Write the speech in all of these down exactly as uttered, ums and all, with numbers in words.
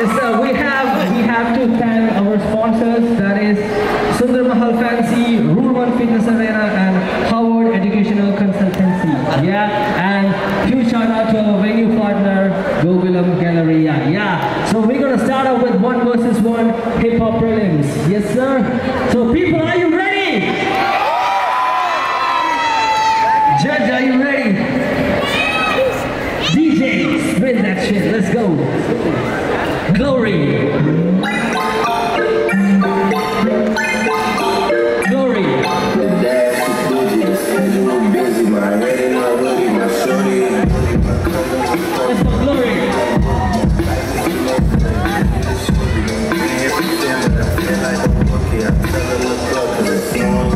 Yes, uh, we have we have to thank our sponsors, that is Sundar Mahal Fancy, Rurban Fitness Arena, and Howard Educational Consultancy. Yeah, and huge shout out to our venue partner, Gokulam Galleria. Yeah, so we're gonna start off with one versus one hip hop prelims. Yes, sir. So people, are you ready? Judge, are you ready? D J, spin that shit. Let's go. Glory. Glory. Let's go, Glory. Thank you.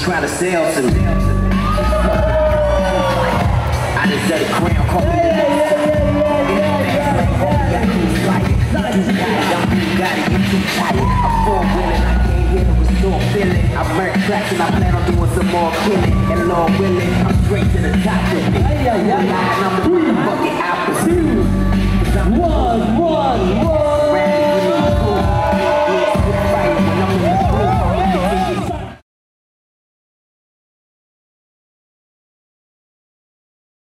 Try to sell to I just said a crown call me the most. You got it, you too tired. I'm full willing, I can't hear the restore feeling. I burnt tracks and I plan on doing some more killing. And Lord willing, I'm straight to the top of it. I'm the fucking opposite. One, one, one.